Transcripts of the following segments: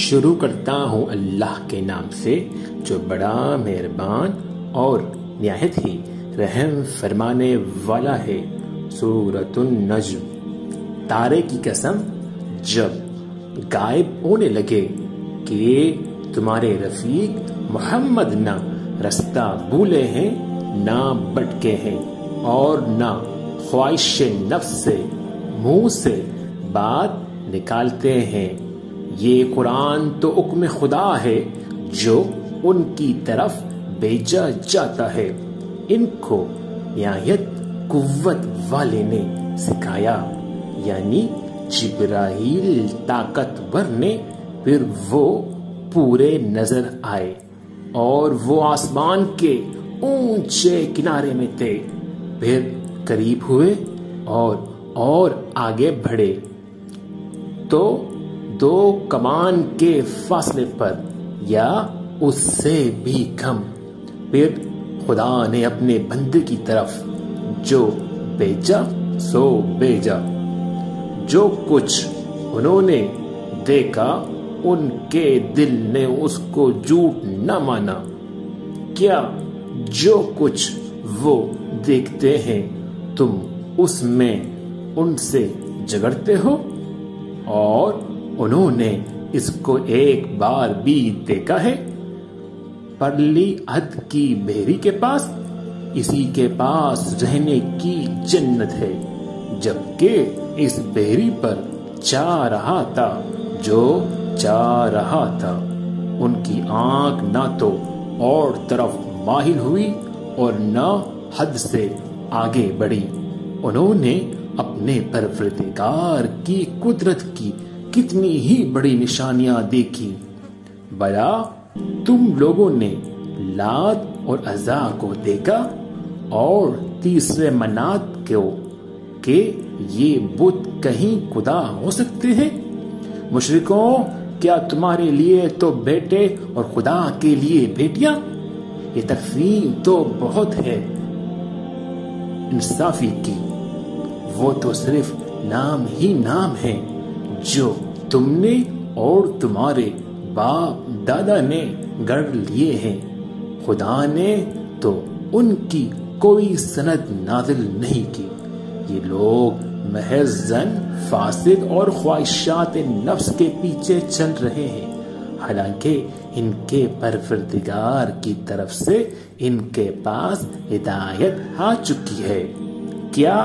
शुरू करता हूँ अल्लाह के नाम से जो बड़ा मेहरबान और निहायत ही रहम फरमाने वाला है। सूरतुन नज्म। तारे की कसम जब गायब होने लगे कि तुम्हारे रफीक मोहम्मद ना रास्ता भूले हैं ना भटके हैं और ना ख्वाहिश नफ्स से मुंह से बात निकालते हैं। ये कुरान तो हुक्म खुदा है जो उनकी तरफ भेजा जाता है। इनको निहायत कुव्वत वाले ने सिखाया यानी जिब्राहील ताकतवर ने। फिर वो पूरे नजर आए और वो आसमान के ऊंचे किनारे में थे। फिर करीब हुए और आगे बढ़े तो दो कमान के फासले पर या उससे भी कम। फिर खुदा ने अपने बंदे की तरफ जो भेजा सो भेजा। जो कुछ उन्होंने देखा उनके दिल ने उसको झूठ न माना। क्या जो कुछ वो देखते हैं तुम उसमें उनसे झगड़ते हो? और उन्होंने इसको एक बार भी देखा है परली हद की बेरी के पास। इसी के पास रहने की जन्नत है जबकि इस बेरी पर चाह रहा था जो चाह रहा था। उनकी आंख ना तो और तरफ माहिल हुई और ना हद से आगे बढ़ी। उन्होंने अपने परवरदिगार की कुदरत की कितनी ही बड़ी निशानियां देखी। भला तुम लोगों ने लात और अजा को देखा और तीसरे मनात को कि ये बुत कहीं खुदा हो सकते हैं? मुशरिकों, क्या तुम्हारे लिए तो बेटे और खुदा के लिए बेटियां? ये तकसीम तो बहुत है इंसाफी की। वो तो सिर्फ नाम ही नाम है जो तुमने और तुम्हारे बाप दादा ने गढ़ लिए हैं। खुदा ने तो उनकी कोई सनद नाजिल नहीं की। ये लोग महज़न फासिद और ख्वाहिशात नफ्स के पीछे चल रहे हैं, हालांकि इनके परवरदिगार की तरफ से इनके पास हिदायत आ चुकी है। क्या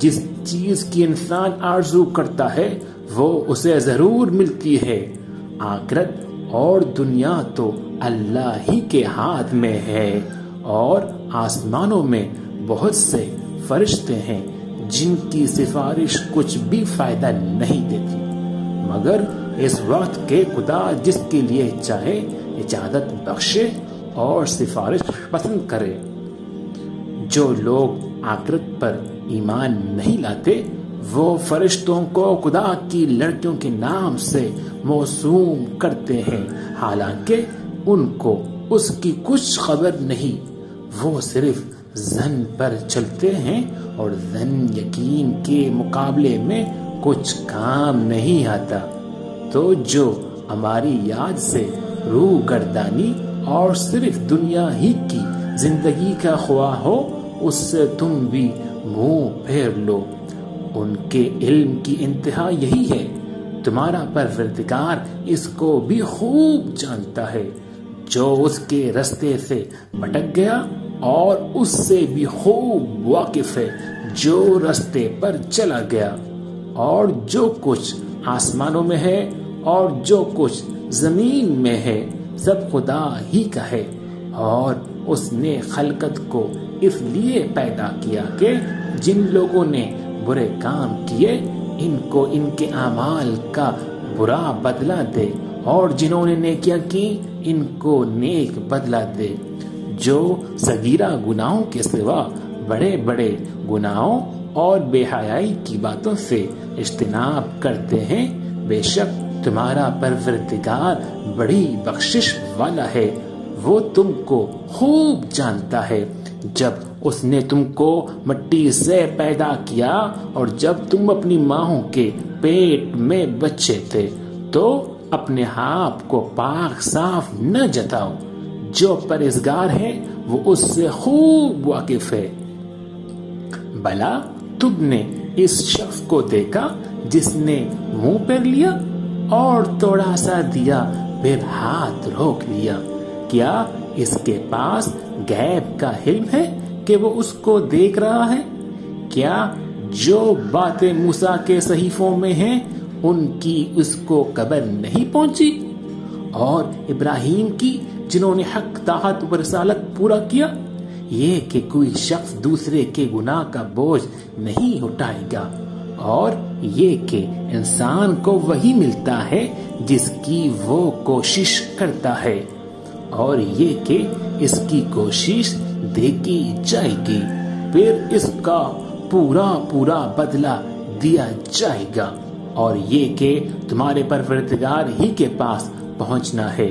जिस चीज की इंसान आरजू करता है वो उसे जरूर मिलती है। आखिरत और दुनिया तो अल्लाह ही के हाथ में है। और आसमानों में बहुत से फरिश्ते हैं जिनकी सिफारिश कुछ भी फायदा नहीं देती, मगर इस वक्त के खुदा जिसके लिए चाहे इजाजत बख्शे और सिफारिश पसंद करे। जो लोग आखिरत पर ईमान नहीं लाते वो फरिश्तों को खुदा की लड़कियों के नाम से मौसूम करते हैं, हालांकि उनको उसकी कुछ खबर नहीं। वो सिर्फ ज़न पर चलते हैं और ज़न यकीन के मुकाबले में कुछ काम नहीं आता। तो जो हमारी याद से रूह गर्दानी और सिर्फ दुनिया ही की जिंदगी का ख्वाह हो उससे तुम भी मुंह फेर लो। उनके इल्म की इंतहा यही है। तुम्हारा परवरदिगार इसको भी खूब जानता है। जो उसके रास्ते से भटक गया और उससे भी खूब वाकिफ है जो रास्ते पर चला गया। और जो कुछ आसमानों में है और जो कुछ जमीन में है सब खुदा ही का है। और उसने खलकत को इसलिए पैदा किया कि जिन लोगों ने बुरे काम किए इनको इनके अमाल का बुरा बदला दे और जिन्होंने नेकियां की इनको नेक बदला दे। जो सगीरा गुनाहों के सिवा बड़े बड़े गुनाहों और बेहयाई की बातों से इज्तनाब करते हैं, बेशक तुम्हारा परवरदिगार बड़ी बख्शिश वाला है। वो तुमको खूब जानता है। जब उसने तुमको मिट्टी से पैदा किया और जब तुम अपनी माँओं के पेट में बच्चे थे तो अपने आप को पाक साफ न जताओ, जो परहेज़गार है वो उससे खूब वाकिफ है। भला तुमने इस शख्स को देखा जिसने मुंह पर लिया और थोड़ा सा दिया फिर हाथ रोक लिया, क्या इसके पास गैब का हिल्म है कि वो उसको देख रहा है? क्या जो बातें मूसा के सहीफों में हैं उनकी उसको खबर नहीं पहुंची? और इब्राहिम की जिन्होंने हक दाहत व रसालत पूरा किया? ये कि कोई शख्स दूसरे के गुनाह का बोझ नहीं उठाएगा, और ये कि इंसान को वही मिलता है जिसकी वो कोशिश करता है, और ये कि इसकी कोशिश देखी जाएगी फिर इसका पूरा पूरा बदला दिया जाएगा, और ये कि तुम्हारे परवरदिगार ही के पास पहुंचना है,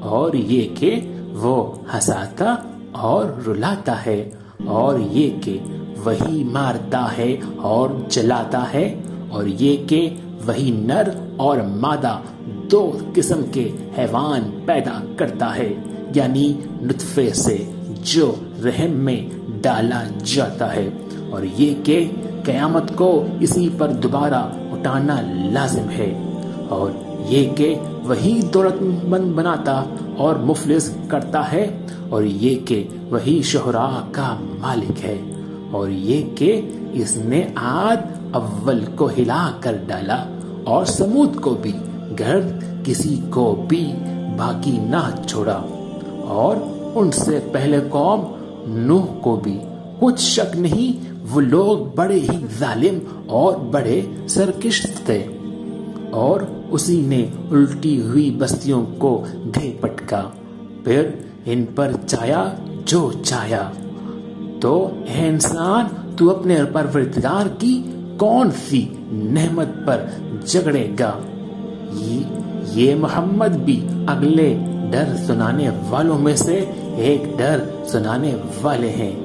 और ये कि वो हंसाता और रुलाता है, और ये कि वही मारता है और जलाता है, और ये कि वही नर और मादा दो किस्म के हैवान पैदा करता है, यानी नुतफे से जो रहम में डाला जाता है, और ये कि क़यामत को इसी पर दोबारा उठाना लाजिम है, और ये कि वही दौलतमंद बनाता और मुफलिस करता है, और ये कि वही शोहरा का मालिक है, और ये कि इसने आद अव्वल को हिला कर डाला और समूद को भी, घर किसी को भी बाकी ना छोड़ा, और उनसे पहले कौम नूह को भी। कुछ शक नहीं वो लोग बड़े ही जालिम और बड़े सरकश थे, और उसी ने उल्टी हुई बस्तियों को घे पटका, फिर इन पर छाया जो छाया। तो ऐ इंसान, तू अपने परवरदिगार की कौन सी नेमत पर झगड़ेगा? ये मोहम्मद भी अगले डर सुनाने वालों में से एक डर सुनाने वाले हैं।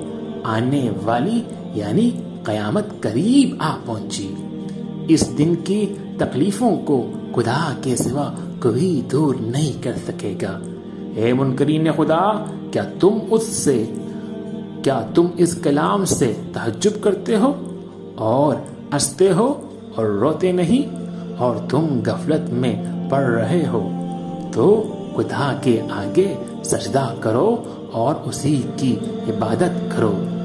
आने वाली यानी कयामत करीब आ पहुंची। इस दिन की तकलीफों को खुदा के सिवा कोई दूर नहीं कर सकेगा। ए मुनकरीन खुदा, क्या तुम इस कलाम से तहज्जुब करते हो और हंसते हो और रोते नहीं, और तुम गफलत में पड़ रहे हो? तो खुदा के आगे सजदा करो और उसी की इबादत करो।